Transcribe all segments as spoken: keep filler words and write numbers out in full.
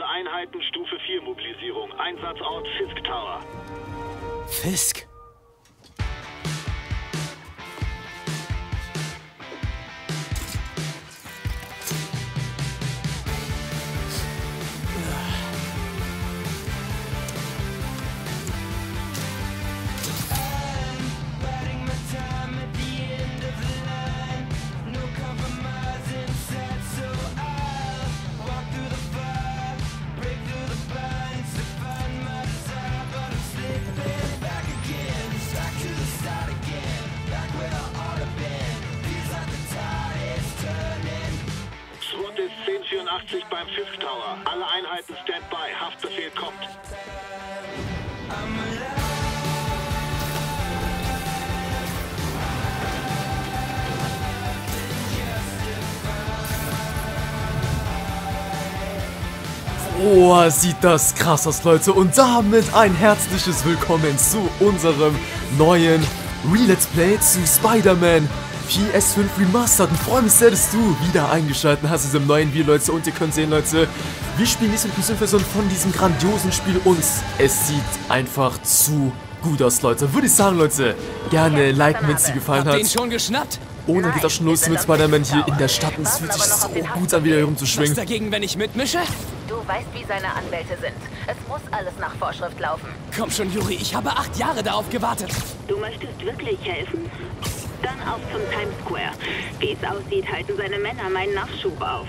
Alle Einheiten, Stufe vier Mobilisierung. Einsatzort Fisk Tower. Fisk? Beim Fisk Tower. Alle Einheiten Standby. Haftbefehl kommt. Oh, sieht das krass aus, Leute. Und damit ein herzliches Willkommen zu unserem neuen Re-Let's Play zu Spider-Man P S fünf Remastered. Und freue mich sehr, dass du wieder eingeschaltet hast in diesem neuen Video, Leute. Und ihr könnt sehen, Leute, wir spielen diesmal die Synchronisation von diesem grandiosen Spiel und es sieht einfach zu gut aus, Leute. Würde ich sagen, Leute, gerne liken, wenn es dir gefallen hat. Habt ihr ihn schon geschnappt? Und dann geht das schon los mit Spider-Man hier in der Stadt. Und es fühlt sich so gut an, wieder hier rumzuschwingen. Was dagegen, wenn ich mitmische? Du weißt, wie seine Anwälte sind. Es muss alles nach Vorschrift laufen. Komm schon, Juri, ich habe acht Jahre darauf gewartet. Du möchtest wirklich helfen? Dann auf zum Times Square. Wie es aussieht, halten seine Männer meinen Nachschub auf.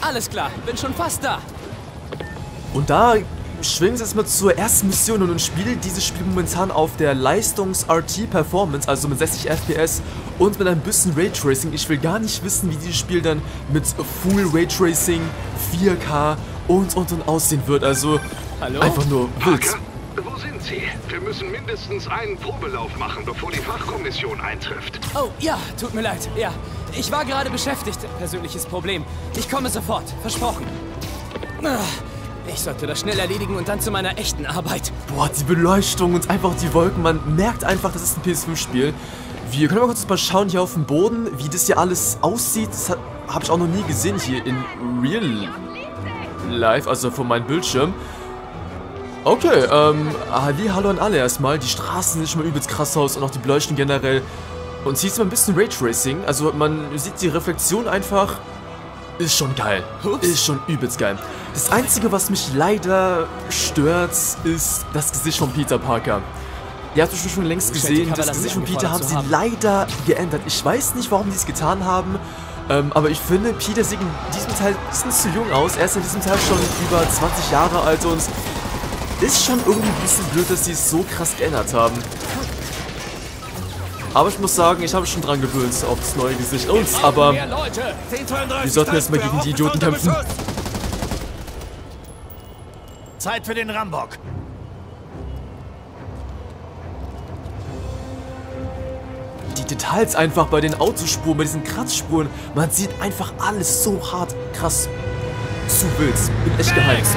Alles klar, bin schon fast da. Und da schwingen sie jetzt mal zur ersten Mission und spielen dieses Spiel momentan auf der Leistungs-R T-Performance, also mit sechzig F P S und mit ein bisschen Raytracing. Ich will gar nicht wissen, wie dieses Spiel dann mit Full Raytracing, vier K und und und aussehen wird. Also hallo? Einfach nur wild. Parker? Wo sind Sie? Wir müssen mindestens einen Probelauf machen, bevor die Fachkommission eintrifft. Oh, ja, tut mir leid. Ja, ich war gerade beschäftigt. Persönliches Problem. Ich komme sofort. Versprochen. Ich sollte das schnell erledigen und dann zu meiner echten Arbeit. Boah, die Beleuchtung und einfach die Wolken. Man merkt einfach, das ist ein P S fünf-Spiel. Wir können mal kurz mal schauen hier auf dem Boden, wie das hier alles aussieht. Das habe ich auch noch nie gesehen hier in Real Life, also von meinem Bildschirm. Okay, ähm, hallo an alle erstmal. Die Straßen sind schon mal übelst krass aus und auch die Beleuchtung generell. Und hier ist mal ein bisschen Raytracing, also man sieht die Reflexion einfach. Ist schon geil. Ups. Ist schon übelst geil. Das Einzige, was mich leider stört, ist das Gesicht von Peter Parker. Ihr habt es schon längst gesehen, das Gesicht von Peter haben sie leider geändert. Ich weiß nicht, warum die es getan haben. Ähm, aber ich finde, Peter sieht in diesem Teil ein bisschen zu jung aus. Er ist in diesem Teil schon über zwanzig Jahre alt und ist schon irgendwie ein bisschen blöd, dass sie es so krass geändert haben. Aber ich muss sagen, ich habe schon dran gewöhnt auf das neue Gesicht. Und, aber wir sollten erstmal gegen die Idioten kämpfen. Zeit für den Rambock. Die Details einfach bei den Autospuren, bei diesen Kratzspuren. Man sieht einfach alles so hart krass zu wild. Bin echt geheizt.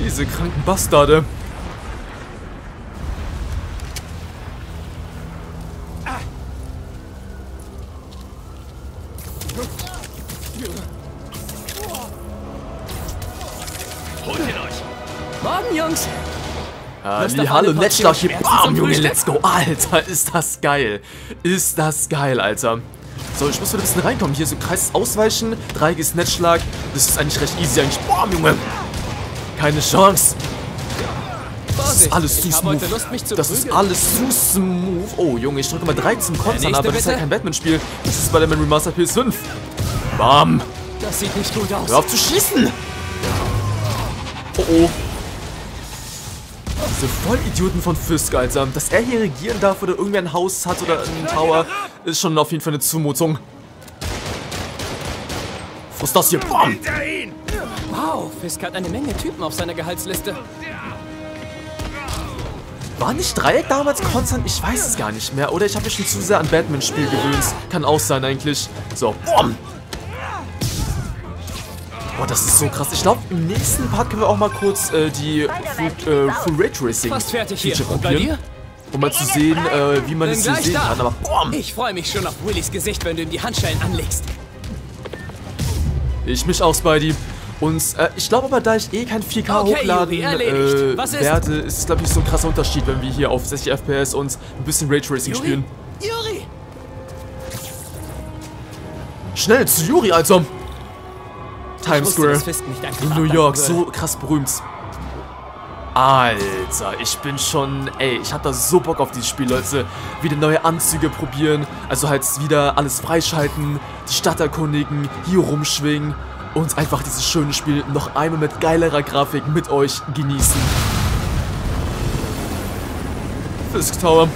Diese kranken Bastarde. Holt ihn euch. Morgen, Jungs. Hallihallo, Netzschlag hier. Bam, Junge, let's go. Alter, ist das geil. Ist das geil, Alter. So, ich muss wieder ein bisschen reinkommen. Hier so Kreis ausweichen. Dreiges Netzschlag. Das ist eigentlich recht easy. Eigentlich. Bam, Junge. Keine Chance. Das ist alles zu smooth. Das ist alles zu smooth. Oh, Junge, ich drücke mal drei zum Kontern, aber das ist ja kein Batman-Spiel. Das ist Spider-Man Remastered P S fünf. Bam. Das sieht nicht gut aus. Hör auf zu schießen. Oh, oh. Diese Vollidioten von Fisk, Alter. Dass er hier regieren darf oder irgendwie ein Haus hat oder einen Tower, ist schon auf jeden Fall eine Zumutung. Was ist das hier? Bam. Wow, Fisk hat eine Menge Typen auf seiner Gehaltsliste. War nicht Dreieck damals konstant? Ich weiß es gar nicht mehr. Oder ich habe mich schon zu sehr an Batman-Spiel gewöhnt. Kann auch sein eigentlich. So, boom. Boah, das ist so krass. Ich glaube, im nächsten Part können wir auch mal kurz äh, die Full äh, Raytracing Feature probieren. um mal zu sehen, äh, wie man es hier sehen kann. Aber boom. Ich freue mich schon auf Willys Gesicht, wenn du ihm die Handschellen anlegst. Ich mich auch, Spidey. Und äh, ich glaube aber, da ich eh kein vier K okay, hochladen äh, werde, ist es, glaube ich, so ein krasser Unterschied, wenn wir hier auf sechzig F P S und ein bisschen Raytracing spielen. Yuri! Schnell zu Yuri, Alter! Times Square, in New York, so krass berühmt. Alter, ich bin schon, ey, ich hab da so Bock auf dieses Spiel, Leute. Wieder neue Anzüge probieren, also halt wieder alles freischalten, die Stadt erkundigen, hier rumschwingen und einfach dieses schöne Spiel noch einmal mit geilerer Grafik mit euch genießen. Fisk Tower.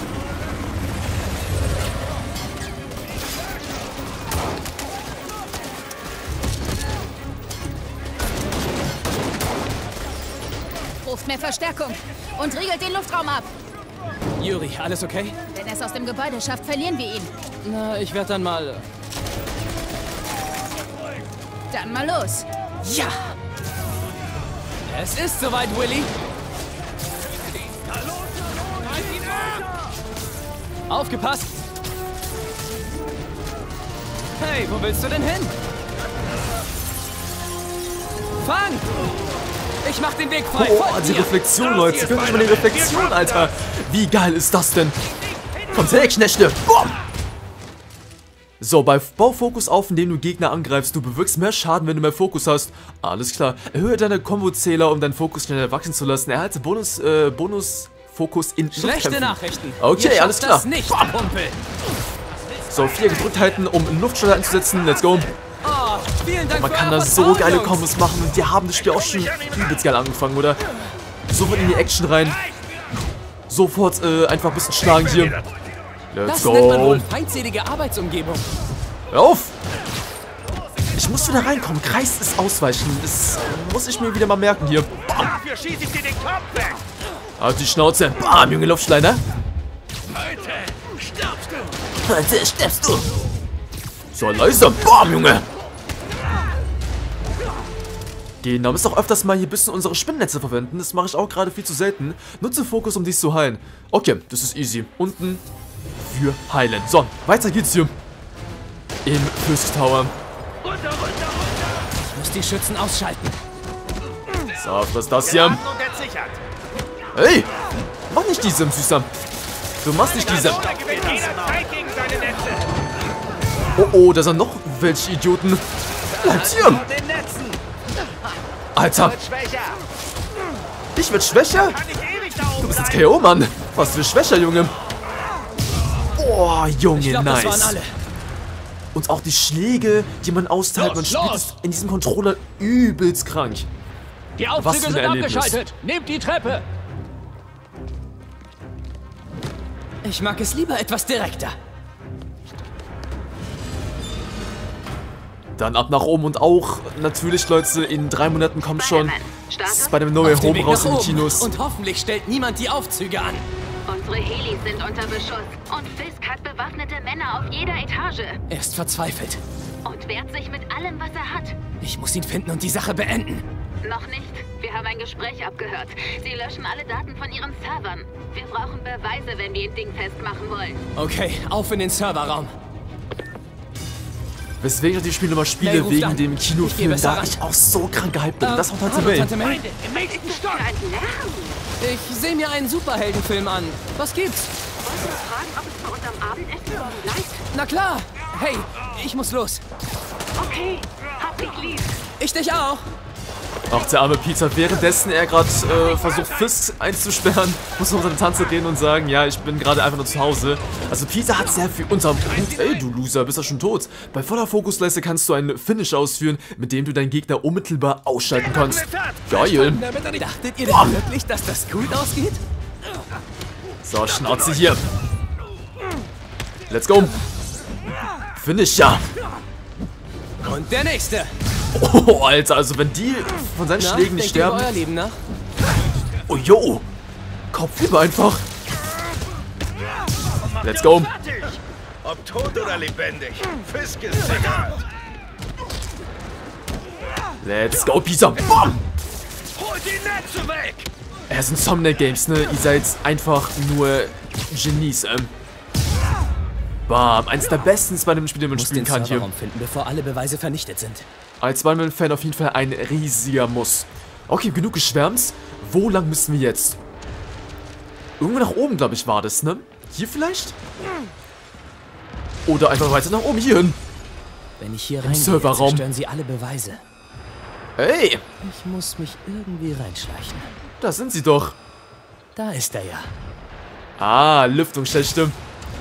Mehr Verstärkung und riegelt den Luftraum ab. Yuri, alles okay? Wenn er es aus dem Gebäude schafft, verlieren wir ihn. Na, ich werde dann mal... Dann mal los. Ja! Es ist soweit, Willy. Aufgepasst! Hey, wo willst du denn hin? Fang! Ich mach den Weg frei. Oh, die Reflexion, Leute. Guckt euch mal die Reflexion, Alter. Wie geil ist das denn? Kommt her, Knechte. Boom. So, bei Baufokus auf, indem du Gegner angreifst. Du bewirkst mehr Schaden, wenn du mehr Fokus hast. Alles klar. Erhöhe deine Kombo-Zähler, um deinen Fokus schneller wachsen zu lassen. Erhalte Bonus, äh, Bonus-Fokus in Luftkämpfen. Schlechte Nachrichten. Okay, alles klar. So, vier gedrückt halten, um Luftschalter einzusetzen. Let's go. Man kann da so geile Kombos machen und die haben das Spiel auch schon übelst geil angefangen, oder? Sofort in die Action rein. Sofort äh, einfach ein bisschen schlagen hier. Let's go. Hör auf! Ich muss wieder reinkommen. Kreis ist ausweichen. Das muss ich mir wieder mal merken hier. Bam! Halt die Schnauze. Bam, junge Luftschleiner. Heute stirbst du. So, leise. Bam, Junge. Genau, müsst auch öfters mal hier ein bisschen unsere Spinnennetze verwenden. Das mache ich auch gerade viel zu selten. Nutze Fokus, um dies zu heilen. Okay, das ist easy. Unten für heilen. So, weiter geht's hier. Im Fisk Tower. Ich muss die Schützen ausschalten. So, was ist das hier? Hey! Mach nicht diese, Süßer. Du machst nicht diese. Oh, oh, da sind noch welche Idioten. Bleibt hier! Alter! Ich werd schwächer? Du bist jetzt K O, Mann! Was für schwächer, Junge! Boah, Junge, glaub, nice! Und auch die Schläge, die man austeilt, man spielt es in diesem Controller übelst krank. Die Aufzüge sind abgeschaltet! Nehmt die Treppe! Ich mag es lieber etwas direkter. Dann ab nach oben und auch, natürlich, Leute, in drei Monaten kommt schon Spider-Man No Way Home raus in die Kinos. Und hoffentlich stellt niemand die Aufzüge an. Unsere Helis sind unter Beschuss und Fisk hat bewaffnete Männer auf jeder Etage. Er ist verzweifelt. Und wehrt sich mit allem, was er hat. Ich muss ihn finden und die Sache beenden. Noch nicht. Wir haben ein Gespräch abgehört. Sie löschen alle Daten von ihren Servern. Wir brauchen Beweise, wenn wir ihr Ding festmachen wollen. Okay, auf in den Serverraum. Weswegen ich die Spiele nochmal spiele, hey, wegen an. dem Kinofilm, da ran. ich auch so krank gehypt bin. Uh, das auch Tante May. Tante May. Ich sehe mir einen Superheldenfilm an. Was gibt's? Wollt ihr fragen, ob es bei unserem Abendessen bleibt? Na klar. Hey, ich muss los. Okay, hab dich lieb. Ich dich auch. Ach, der arme Peter, währenddessen er gerade äh, versucht, Fisk einzusperren, muss noch seine Tante reden und sagen, ja, ich bin gerade einfach nur zu Hause. Also Peter hat sehr viel unterm Hut. Ey, du Loser, bist ja schon tot. Bei voller Fokusleiste kannst du einen Finish ausführen, mit dem du deinen Gegner unmittelbar ausschalten kannst. Geil. Dachtet ihr denn wirklich, dass das gut ausgeht? So, Schnauze hier. Let's go. Finisher. Und der nächste. Oh, Alter, also wenn die von seinen Na, Schlägen nicht sterben... Euer Leben nach. Oh, yo! Kopfüber einfach! Let's go! Ob tot oder lebendig, Fisk ist egal! Let's go, Peter! Bam! Hol die Netze weg! Es sind Insomniac Games, ne? Ihr seid einfach nur Genies, ähm. Bam, eines der besten Spider-Man-Spiele, die man spielen kann hier. Finden, bevor alle Beweise vernichtet sind. Als Spider-Man-Fan auf jeden Fall ein riesiger Muss. Okay, genug geschwärmt. Wo lang müssen wir jetzt? Irgendwo nach oben, glaube ich, war das, ne? Hier vielleicht? Oder einfach weiter nach oben, hier hin. Wenn ich hier rein zerstören sie alle Beweise. Hey! Ich muss mich irgendwie reinschleichen. Da sind sie doch. Da ist er ja. Ah, Lüftungsstelle, stimmt.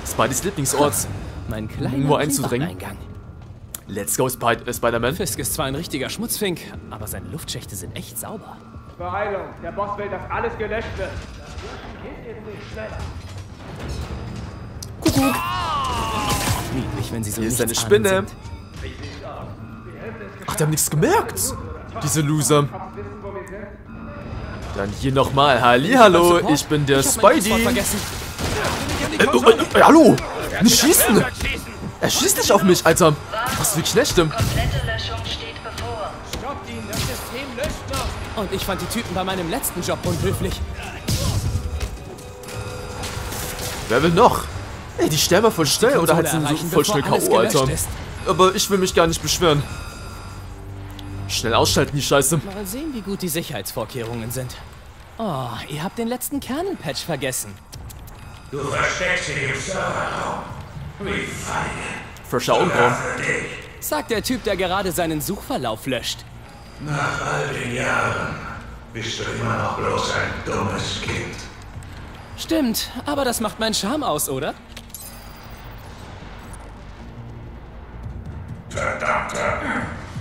Spideys Lieblingsorts. Mein kleiner nur einzudringen. Let's go, Spid äh, Spider-Man. Fisk ist zwar ein richtiger Schmutzfink, aber seine Luftschächte sind echt sauber. Beeilung, der Boss will, dass alles gelöscht wird. Kuckuck. Lieblich, wenn sie so hier ist eine Spinne. Ach, die haben nichts gemerkt. Diese Loser. Dann hier nochmal. Hallihallo, ich bin der Spidey. Äh, äh, äh, hallo! Nicht schießen! Er schießt nicht auf mich, Alter! Was für Knechte! Und ich fand die Typen bei meinem letzten Job unhöflich. Wer will noch? Ey, die sterben ja voll schnell oder halt sind so voll schnell K O, Alter. Aber ich will mich gar nicht beschweren. Schnell ausschalten, die Scheiße. Mal sehen, wie gut die Sicherheitsvorkehrungen sind. Oh, ihr habt den letzten Kernel-Patch vergessen. Du versteckst ihn im Serverraum. Wie feige. Frischer Augenbrauen. Sagt der Typ, der gerade seinen Suchverlauf löscht. Nach all den Jahren bist du immer noch bloß ein dummes Kind. Stimmt, aber das macht meinen Charme aus, oder? Verdammt!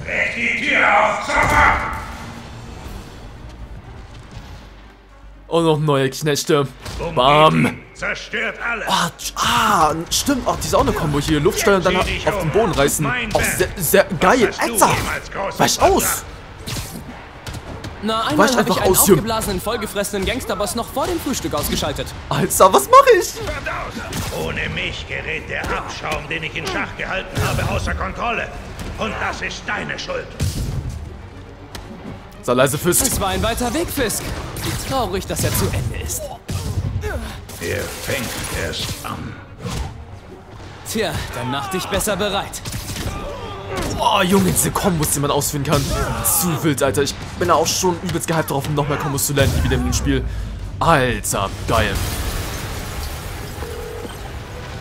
Brech die Tür auf, Zopfer! Und noch neue Knechte. Bam! Zerstört alles. Ah, ah, stimmt. Oh, die ist auch eine Kombo hier. Luftsteuer und dann auf den Boden reißen. Auch sehr, sehr geil. Alter. Weich aus. Na, einmal hab ich einen aufgeblasenen, vollgefressenen Gangsterboss noch vor dem Frühstück ausgeschaltet. Alter, was mache ich? Ohne mich gerät der Abschaum, den ich in Schach gehalten habe, außer Kontrolle. Und das ist deine Schuld. So, leise, Fisk. Es war ein weiter Weg, Fisk. Wie traurig, dass er zu Ende ist. Er fängt erst an. Tja, dann mach dich besser bereit. Oh, Junge, diese Kombos, die man ausführen kann. Zu wild, Alter. Ich bin da auch schon übelst gehypt drauf, um noch mehr Kombos zu lernen, die wieder im Spiel. Alter, geil.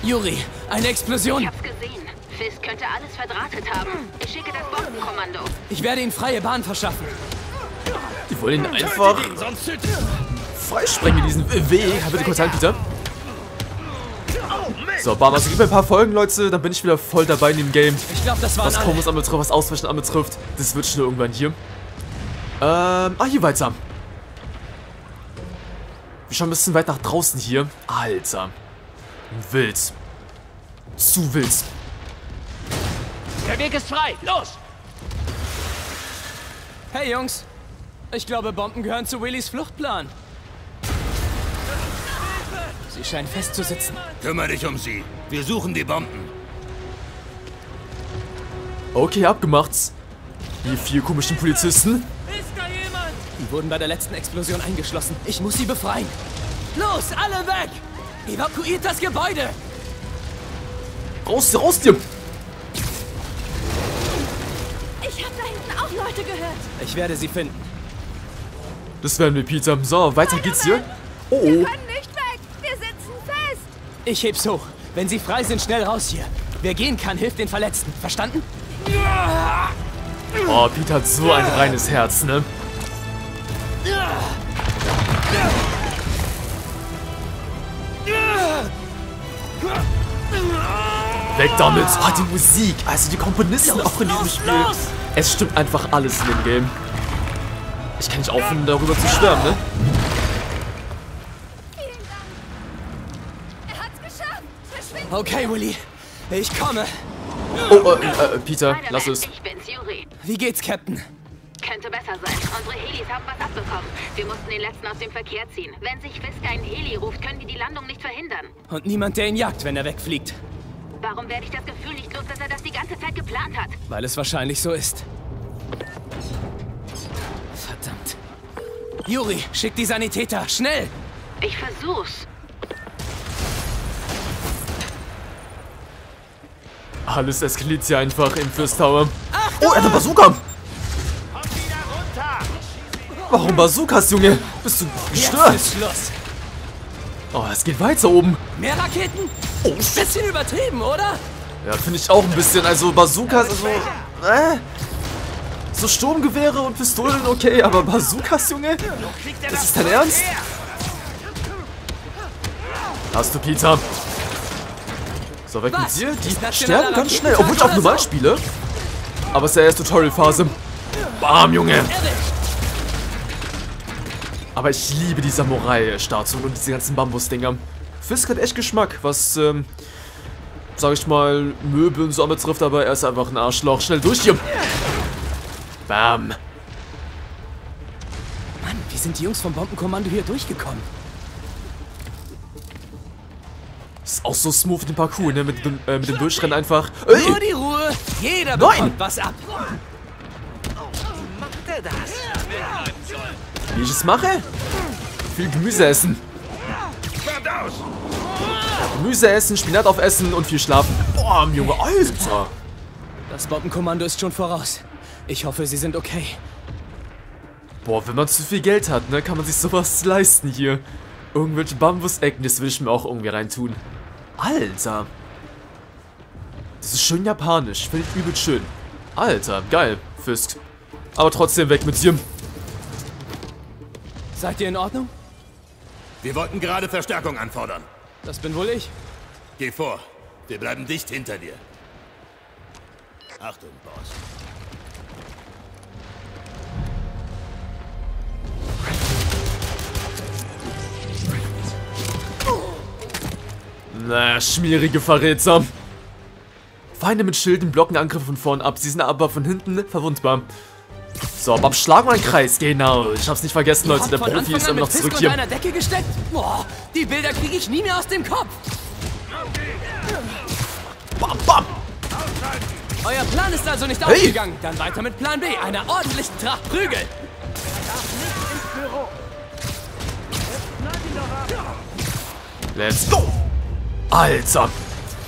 Yuri, eine Explosion. Ich hab's gesehen. Fisk könnte alles verdrahtet haben. Ich schicke das Bombenkommando. Ich werde ihm freie Bahn verschaffen. Die wollen ihn einfach... Freisprengen diesen Weg. Bitte kurz halten, Peter. So, Bam, also gib mir ein paar Folgen, Leute. Dann bin ich wieder voll dabei in dem Game. Ich glaube, das war was Kombos anbetrifft, was Ausweichen anbetrifft. Das wird schon irgendwann hier. Ähm, ah, hier weiter. Wir schauen ein bisschen weit nach draußen hier. Alter. Wild. Zu wild. Der Weg ist frei. Los! Hey, Jungs. Ich glaube, Bomben gehören zu Willys Fluchtplan. Sie scheint festzusitzen. Kümmere dich um sie. Wir suchen die Bomben. Okay, abgemacht's. Die vier komischen Polizisten. Ist da jemand? Die wurden bei der letzten Explosion eingeschlossen. Ich muss sie befreien. Los, alle weg! Evakuiert das Gebäude! Raus, raus dir! Ich hab da hinten auch Leute gehört. Ich werde sie finden. Das werden wir, Peter. So, weiter geht's hier. Oh, oh. Ich heb's hoch. Wenn sie frei sind, schnell raus hier. Wer gehen kann, hilft den Verletzten. Verstanden? Oh, Peter hat so ein reines Herz, ne? Weg damit! Oh, die Musik! Also die Komponisten los, auch in diesem los, Spiel. Los. Es stimmt einfach alles in dem Game. Ich kann nicht aufhören, darüber zu sterben, ne? Okay, Willy. Ich komme. Oh, äh, äh, Peter, lass es. Ich bin's, Yuri. Wie geht's, Captain? Könnte besser sein. Unsere Helis haben was abbekommen. Wir mussten den letzten aus dem Verkehr ziehen. Wenn sich Fisk einen Heli ruft, können wir die Landung nicht verhindern. Und niemand, der ihn jagt, wenn er wegfliegt. Warum werde ich das Gefühl nicht los, dass er das die ganze Zeit geplant hat? Weil es wahrscheinlich so ist. Verdammt. Yuri, schick die Sanitäter. Schnell! Ich versuch's. Alles eskaliert hier einfach im Fisk Tower. Oh, er hat eine Bazooka! Warum Bazookas, Junge? Bist du gestört? Oh, es geht weiter oben. Mehr Raketen? Oh, bisschen übertrieben, oder? Ja, finde ich auch ein bisschen. Also Bazookas, also... Äh? So Sturmgewehre und Pistolen, okay, aber Bazookas, Junge? Das ist dein Ernst? Hast du, Peter? So, weg mit dir. Die sterben ganz schnell, obwohl ich auch normal spiele. Aber es ist ja erst Tutorial-Phase. Bam, Junge! Aber ich liebe die Samurai-Statuen und diese ganzen Bambus-Dinger. Fisk hat echt Geschmack, was, ähm, sag ich mal, Möbel und so betrifft, aber er ist einfach ein Arschloch. Schnell durch hier! Bam! Mann, wie sind die Jungs vom Bombenkommando hier durchgekommen? Ist auch so smooth den Parkour, ne? Mit dem, äh, mit dem Durchrennen einfach. Ey! Nur die Ruhe! Jeder bekommt was ab! Wie macht er das? Wie ich es mache? Viel Gemüse essen. Gemüse essen, Spinat aufessen und viel schlafen. Boah, Junge, Alter! Das Bombenkommando ist schon voraus. Ich hoffe, sie sind okay. Boah, wenn man zu viel Geld hat, ne, kann man sich sowas leisten hier. Irgendwelche Bambus-Ecken, das will ich mir auch irgendwie reintun. Alter! Das ist schön japanisch, finde ich übel schön. Alter, geil, Fisk. Aber trotzdem weg mit dir. Seid ihr in Ordnung? Wir wollten gerade Verstärkung anfordern. Das bin wohl ich. Geh vor. Wir bleiben dicht hinter dir. Achtung, Boss. Na, schmierige Verräter. Feinde mit Schilden blocken Angriffe von vorn ab. Sie sind aber von hinten verwundbar. So, beim Schlag mal einen Kreis, genau. Ich hab's nicht vergessen, Leute, der Profi ist immer noch zurück hier. Einer Decke gesteckt? Boah, die Bilder kriege ich nie mehr aus dem Kopf. Bam, bam. Euer Plan ist also nicht aufgegangen. Dann weiter mit Plan B, einer ordentlichen Tracht Prügel. Let's go. Alter,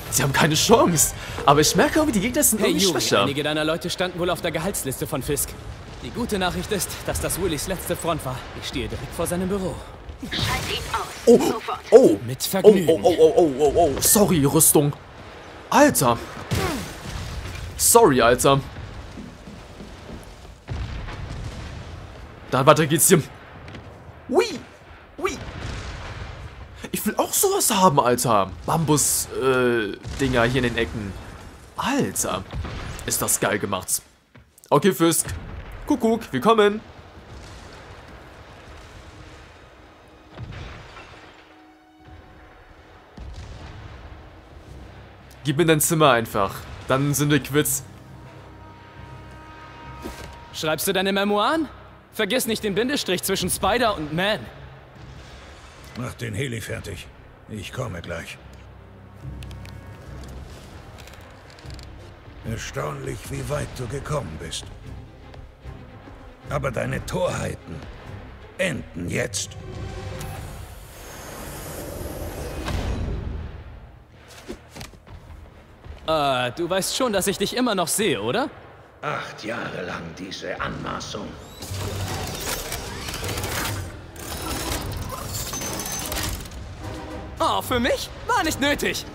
sie haben keine Chance. Aber ich merke irgendwie, die Gegner sind irgendwie schwächer. Einige deiner Leute standen wohl auf der Gehaltsliste von Fisk. Die gute Nachricht ist, dass das Willis letzte Front war. Ich stehe direkt vor seinem Büro. Schalt ihn aus. Oh, sofort. Oh, mit Vergnügen. Oh, oh, oh, oh, oh, oh, oh. Sorry, Rüstung. Alter. Sorry, Alter. Dann weiter geht's hier. Ui. Ui. Ich will auch sowas haben, Alter. Bambus, äh, Dinger hier in den Ecken. Alter. Ist das geil gemacht. Okay, Fisk. Kuckuck, willkommen. Gib mir dein Zimmer einfach. Dann sind wir quitt. Schreibst du deine Memoiren? Vergiss nicht den Bindestrich zwischen Spider und Man. Mach den Heli fertig. Ich komme gleich. Erstaunlich, wie weit du gekommen bist. Aber deine Torheiten enden jetzt. Äh, du weißt schon, dass ich dich immer noch sehe, oder? Acht Jahre lang diese Anmaßung. Oh, für mich? War nicht nötig.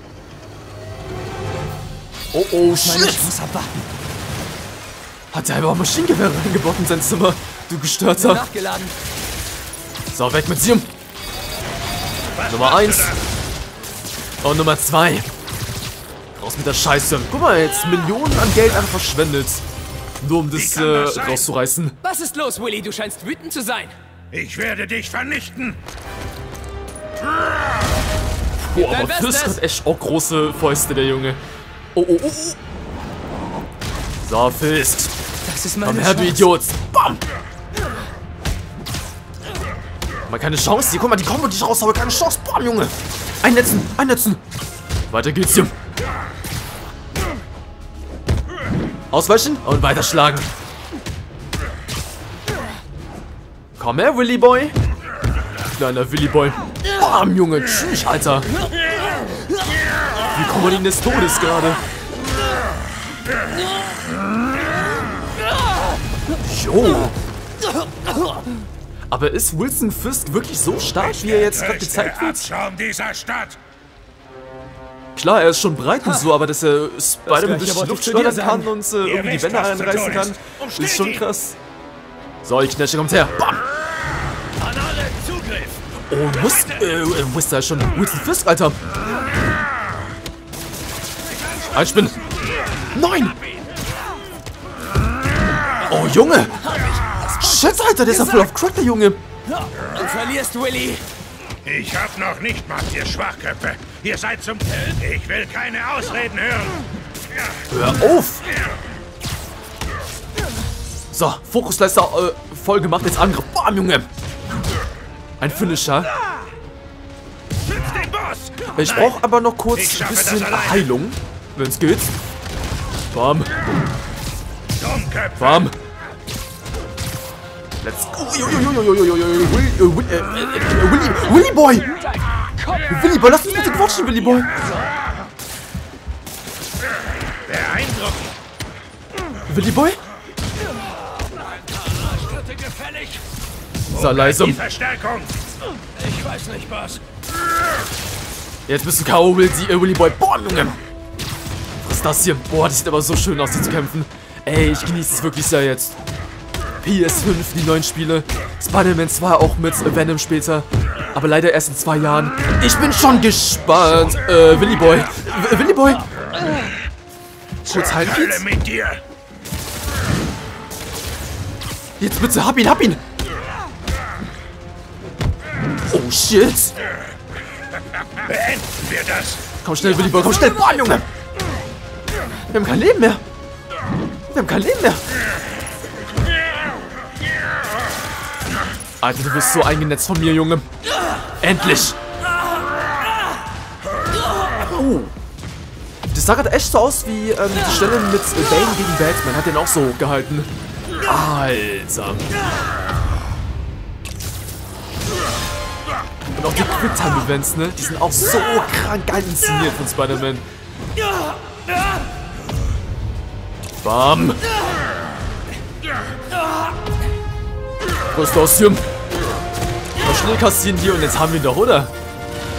Oh, oh, shit. Ich muss abwarten. Hat er aber auch Maschinengewehre reingebaut in sein Zimmer? Du Gestörter. Nachgeladen. So, weg mit sie. Nummer eins. Und Nummer zwei. Raus mit der Scheiße. Guck mal, jetzt Millionen an Geld einfach verschwendet. Nur um das, äh, das rauszureißen. Was ist los, Willy? Du scheinst wütend zu sein. Ich werde dich vernichten. Oh, aber Fisk hat echt auch große Fäuste, der Junge. Oh, oh, oh. So, Fisk. Das ist meine Komm her, du Idiot! Bam! Mal keine Chance hier. Guck mal, die Kombo, die ich raushaue. Keine Chance. Bam, Junge! Einnetzen! Einnetzen! Weiter geht's hier. Ausweichen und weiterschlagen. Komm her, Willy Boy. Kleiner Willy Boy. Bam, Junge! Tschüss, Alter! Die Kombo des Todes gerade. Jo. Aber ist Wilson Fisk wirklich so stark, wie er jetzt gerade gezeigt wird? Abschaum dieser Stadt. Klar, er ist schon breit und so, aber dass er Spider-Man durch die Luft schleudern kann und äh, irgendwie die Wände einreißen kann, ist schon krass. So, die Knäsche kommt her. Bam. Oh, muss, äh, muss da schon Wilson Fisk, Alter. Einspinnen. Nein! Oh, Junge! Schätze, Alter, der ist ja voll auf Crack, der Junge! Du verlierst, Willy! Ich hab noch nicht mal, ihr Schwachköpfe! Ihr seid zum Teil! Ich will keine Ausreden hören! Hör auf! So, Fokusleiste äh, voll gemacht, jetzt Angriff! Bam, Junge! Ein Finisher. Ich brauche aber noch kurz ein bisschen Heilung, wenn's geht. Bam. Bam. Let's go. Willy Boy. Willy Boy, lass mich bitte quatschen, Willy Boy. Willy Boy? So, leise. Ich weiß nicht, was. Jetzt bist du K O, Willy Boy. Boah, Junge. Was ist das hier? Boah, das sieht aber so schön aus, hier zu kämpfen. Ey, ich genieße es wirklich sehr jetzt. P S fünf, die neuen Spiele. Spider-Man zwei auch mit Venom später. Aber leider erst in zwei Jahren. Ich bin schon gespannt. Äh, Willy Boy. W Willy Boy. Kurz halten. Jetzt bitte, hab ihn, hab ihn. Oh shit. Beenden wir das. Komm schnell, Willy Boy, komm schnell. Boah, Junge. Wir haben kein Leben mehr. Wir haben kein Leben mehr. Alter, du bist so eingenetzt von mir, Junge. Endlich. Oh. Das sah gerade echt so aus wie ähm, die Stelle mit Bane gegen Batman. Hat den auch so gehalten. Alter. Und auch die Quicktime-Events, ne? Die sind auch so krank geil inszeniert von Spider-Man. Bam! Rüst aus hier. Mal schnell kassieren hier und jetzt haben wir ihn doch, oder?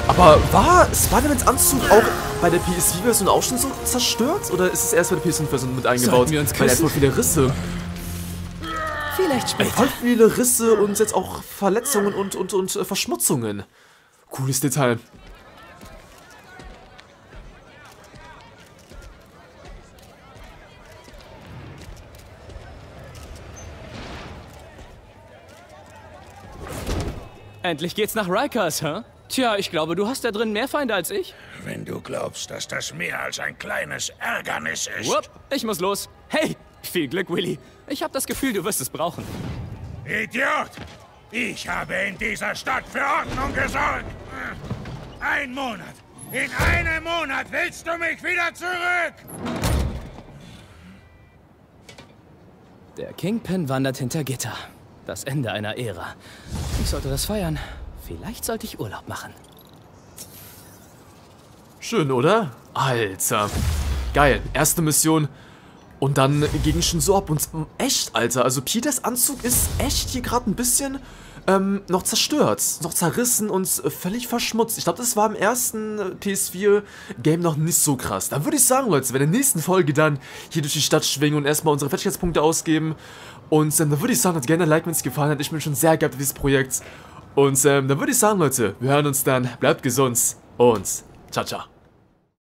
Aber war Spider-Mans Anzug auch bei der P S vier-Version auch schon so zerstört? Oder ist es erst bei der P S fünf-Version mit eingebaut? Weil er hat voll viele Risse. Vielleicht später. Voll viele Risse und jetzt auch Verletzungen und, und, und Verschmutzungen. Cooles Detail. Endlich geht's nach Rikers, hä? Huh? Tja, ich glaube, du hast da drin mehr Feinde als ich. Wenn du glaubst, dass das mehr als ein kleines Ärgernis ist. Wupp, ich muss los. Hey, viel Glück, Willy. Ich habe das Gefühl, du wirst es brauchen. Idiot! Ich habe in dieser Stadt für Ordnung gesorgt. Ein Monat. In einem Monat willst du mich wieder zurück. Der Kingpin wandert hinter Gitter. Das Ende einer Ära. Ich sollte das feiern. Vielleicht sollte ich Urlaub machen. Schön, oder? Alter. Geil. Erste Mission. Und dann ging schon so ab. Und echt, Alter. Also Peters Anzug ist echt hier gerade ein bisschen ähm, noch zerstört. Noch zerrissen und völlig verschmutzt. Ich glaube, das war im ersten P S vier-Game noch nicht so krass. Dann würde ich sagen, Leute, wenn in der nächsten Folge dann hier durch die Stadt schwingen und erstmal unsere Fertigkeitspunkte ausgeben. Und ähm, dann würde ich sagen, hat gerne ein Like, wenn es gefallen hat. Ich bin schon sehr gehypt auf dieses Projekt. Und ähm, dann würde ich sagen, Leute, wir hören uns dann. Bleibt gesund und ciao, ciao.